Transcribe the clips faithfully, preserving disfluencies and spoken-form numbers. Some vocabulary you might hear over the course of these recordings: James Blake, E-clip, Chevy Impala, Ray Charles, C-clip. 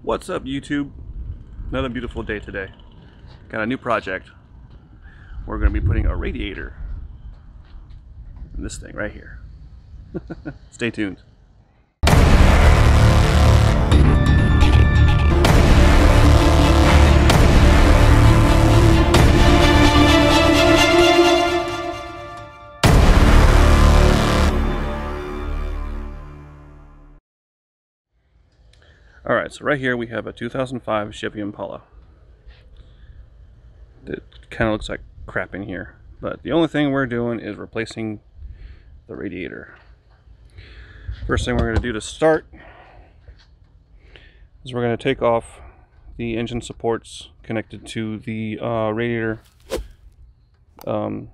What's up, YouTube? Another beautiful day today. Got a new project. We're going to be putting a radiator in this thing right here. Stay tuned. Alright, so right here we have a two thousand five Chevy Impala. It kind of looks like crap in here, but the only thing we're doing is replacing the radiator. First thing we're going to do to start is we're going to take off the engine supports connected to the uh, radiator, um,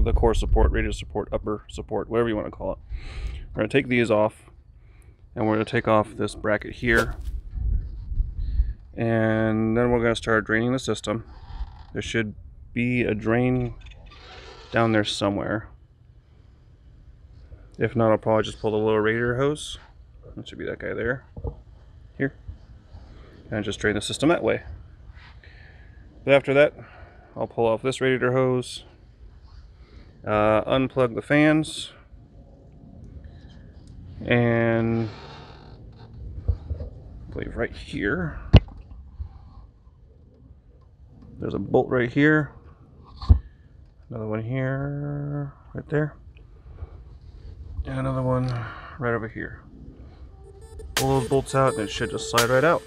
the core support, radiator support, upper support, whatever you want to call it. We're going to take these off. And we're going to take off this bracket here, and then we're going to start draining the system. There should be a drain down there somewhere. If not, I'll probably just pull the lower radiator hose. That should be that guy there, here, and just drain the system that way. But after that, I'll pull off this radiator hose, uh, unplug the fans, and I believe right here there's a bolt right here, another one here, right there, and another one right over here. Pull those bolts out and it should just slide right out.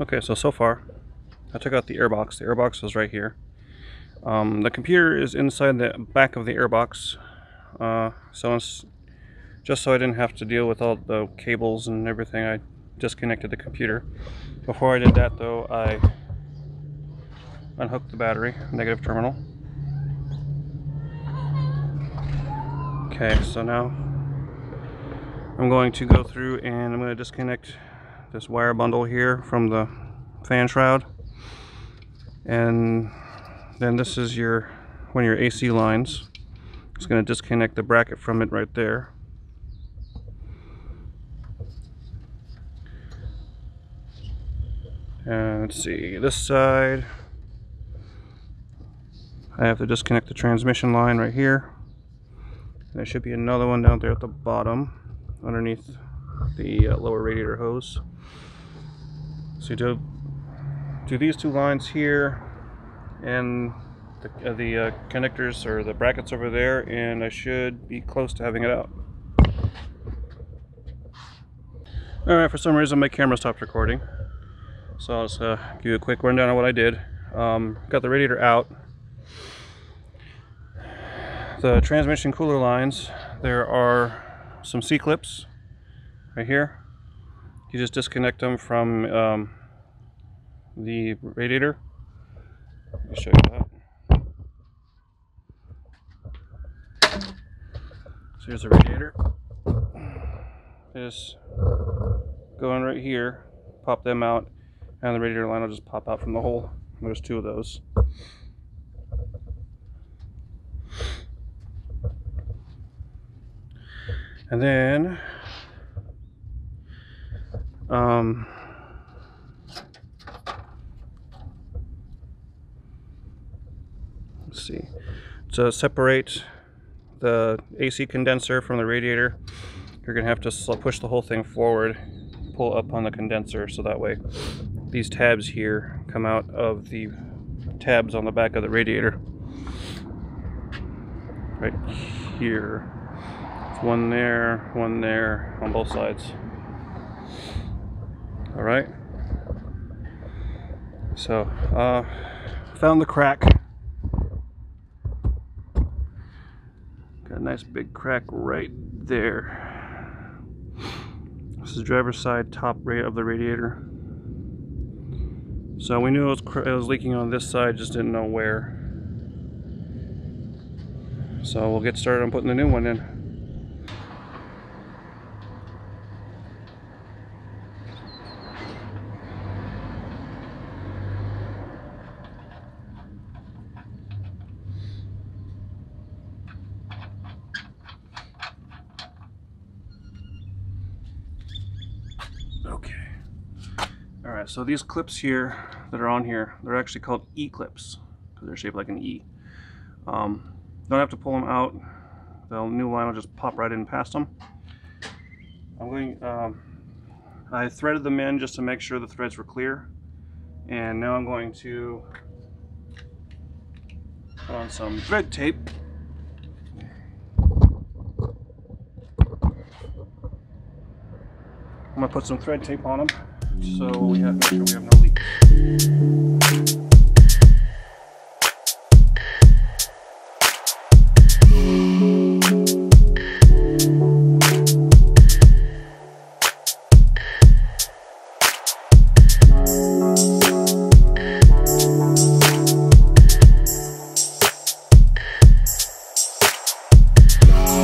Okay, so so far, I took out the airbox. The airbox is right here. Um, the computer is inside the back of the airbox, uh, so it's, just so I didn't have to deal with all the cables and everything, I disconnected the computer. Before I did that, though, I unhooked the battery, negative terminal. Okay, so now I'm going to go through and I'm going to disconnect this wire bundle here from the fan shroud, and then this is your one of your A C lines. It's going to disconnect the bracket from it right there, and let's see, this side I have to disconnect the transmission line right here, and there should be another one down there at the bottom underneath the uh, lower radiator hose. So you do, do these two lines here, and the, uh, the uh, connectors or the brackets over there, and I should be close to having it out. Alright, for some reason my camera stopped recording. So I'll just uh, give you a quick rundown of what I did. Um, got the radiator out. The transmission cooler lines, there are some C-clips right here. You just disconnect them from um, the radiator. Let me show you that. So here's the radiator. Just go in right here, pop them out, and the radiator line will just pop out from the hole. There's two of those. And then um, let's see, to separate the A C condenser from the radiator, you're gonna have to push the whole thing forward, pull up on the condenser, so that way these tabs here come out of the tabs on the back of the radiator. Right here. One there, one there, on both sides. All right. So, uh, found the crack. Got a nice big crack right there. This is the driver's side top right of the radiator. So we knew it was, it was leaking on this side, just didn't know where. So we'll get started on putting the new one in. Alright, so these clips here that are on here, they're actually called E-clips because they're shaped like an E. Um, don't have to pull them out, the new line will just pop right in past them. I'm going, um, I threaded them in just to make sure the threads were clear, and now I'm going to put on some thread tape. I'm going to put some thread tape on them. So we have to make sure we have no leaks.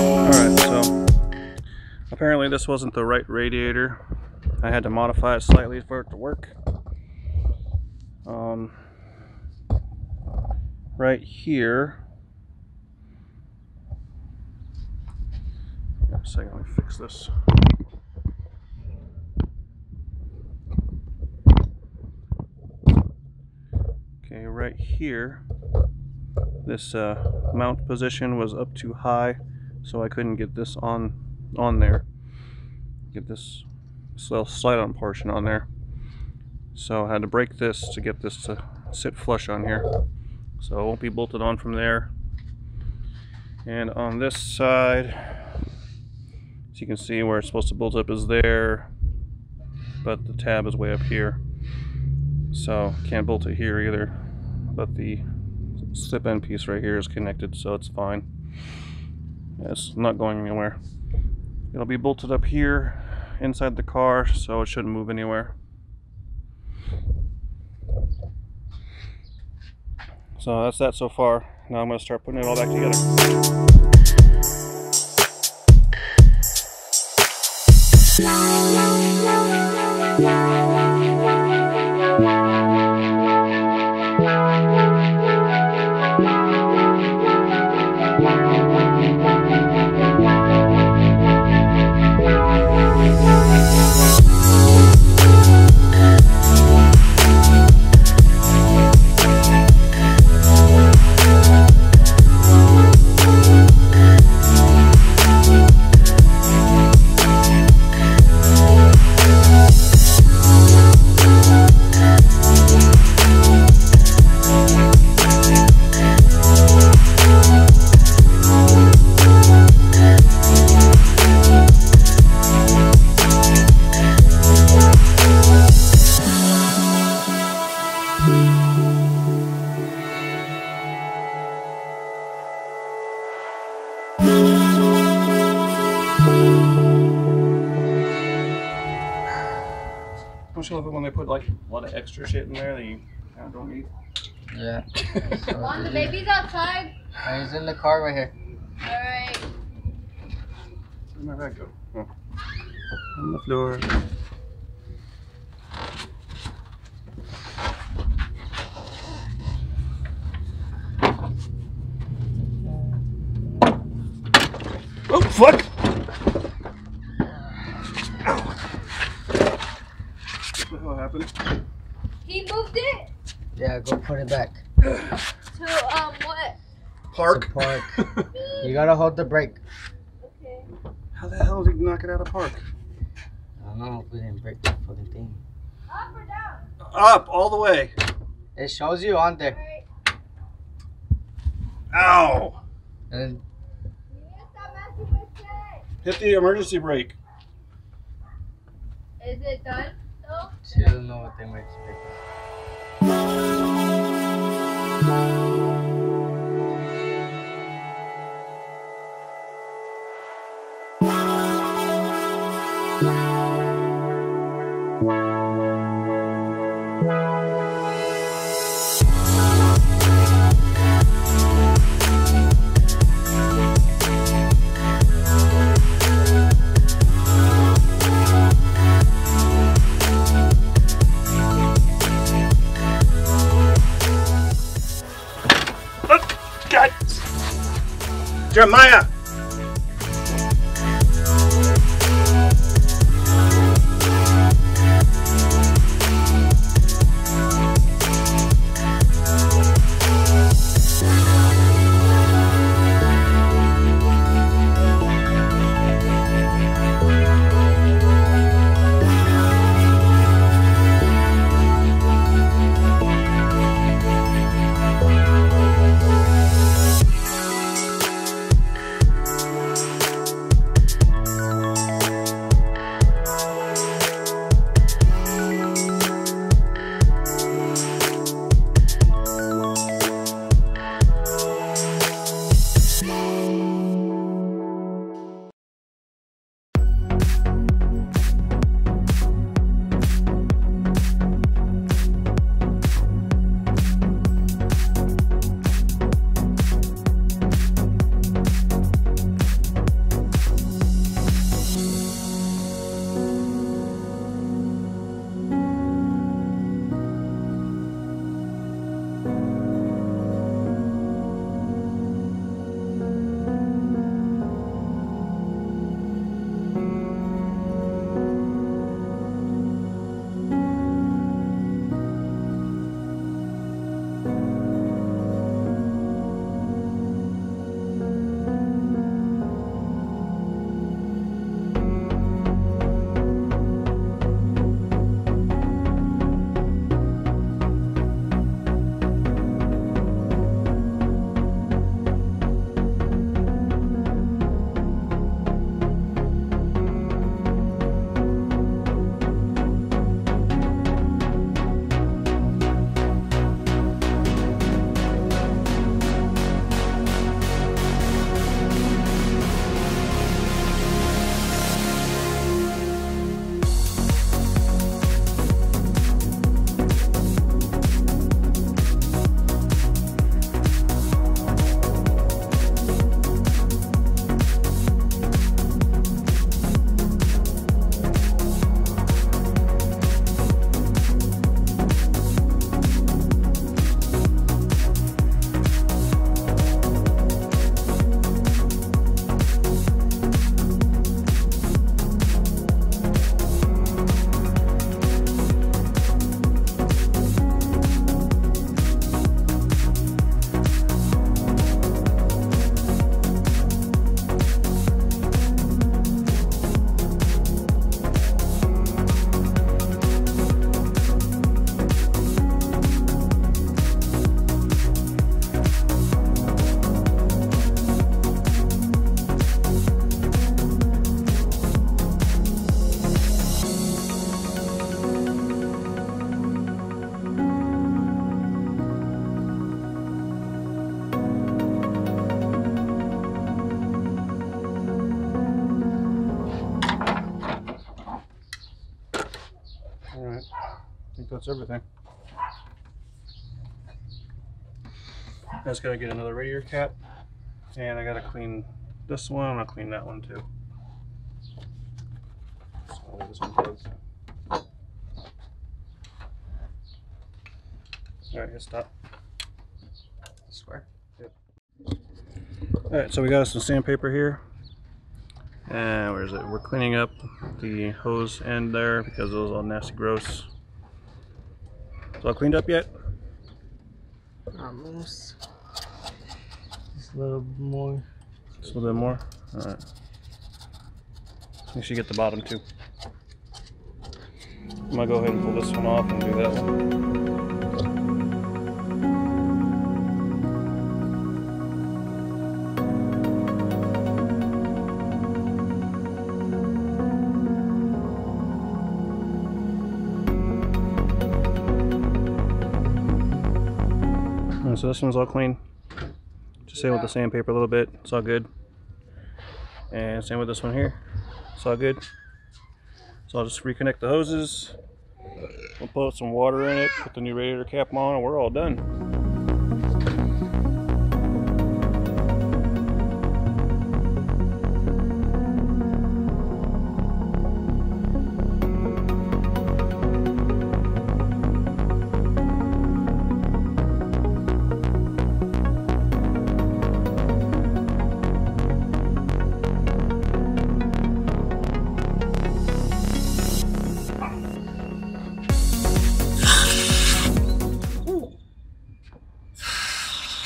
Alright, so apparently this wasn't the right radiator. I had to modify it slightly for it to work. Um, right here. Wait a second, let me fix this. Okay, right here, this uh, mount position was up too high, so I couldn't get this on on there. Get this. So slide on portion on there, so I had to break this to get this to sit flush on here, so it won't be bolted on from there. And on this side, as you can see, where it's supposed to bolt up is there, but the tab is way up here, so can't bolt it here either, but the slip end piece right here is connected, so it's fine. It's not going anywhere. It'll be bolted up here inside the car, so it shouldn't move anywhere. So that's that so far. Now I'm going to start putting it all back together. Don't you love it when they put like a lot of extra shit in there that you kind of don't need? Yeah. So on the baby's outside. Oh, he's in the car right here. All right. Where did my bag go? Oh. On the floor. Oh fuck! What the hell happened? He moved it. Yeah, go put it back. To um what? Park. Park. You gotta hold the brake. Okay. How the hell did you knock it out of park? I don't know if we didn't break that fucking thing. Up or down? Up, all the way. It shows you on there. All right. Ow! And hit the emergency brake. Is it done though? She doesn't know what they might expect. Jeremiah! All right, I think that's everything. Just gotta get another radiator cap, and I gotta clean this one. I'm gonna clean that one too. So this one goes. All right, hit stop. Square. Yep. All right, so we got us some sandpaper here, and where is it? We're cleaning up the hose end there because it was all nasty, gross. It's all cleaned up yet? Almost. Just a little more. Just a little bit more? Alright. We should get the bottom too. I'm gonna go ahead and pull this one off and do that one. So this one's all clean. Just same with the sandpaper a little bit. It's all good. And same with this one here. It's all good. So I'll just reconnect the hoses. We'll put some water in it, put the new radiator cap on, and we're all done.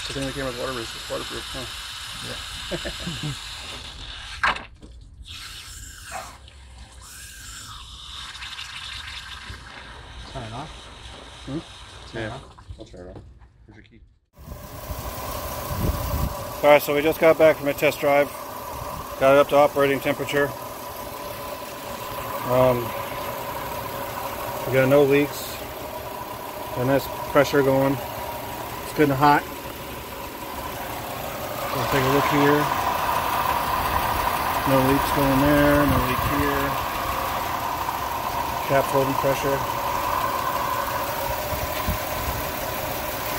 I think the camera's waterproof, waterproof, huh? Yeah. Turn it off? Hmm? Turn yeah, it off. I'll turn it off. Here's your key. Alright, so we just got back from a test drive. Got it up to operating temperature. Um, we got no leaks. Got nice pressure going. It's good and hot. We'll take a look here. No leaks going there, no leak here. Cap's holding pressure.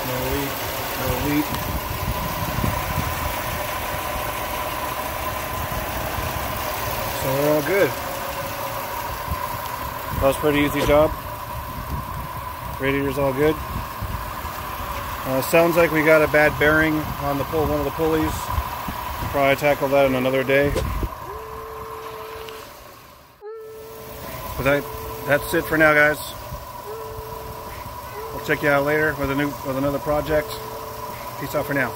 No leak, no leak. So we're all good. That was a pretty easy job. Radiator's all good. Uh, sounds like we got a bad bearing on the pull, one of the pulleys. We'll probably tackle that in another day. But that, that's it for now, guys. We'll check you out later with a new with another project. Peace out for now.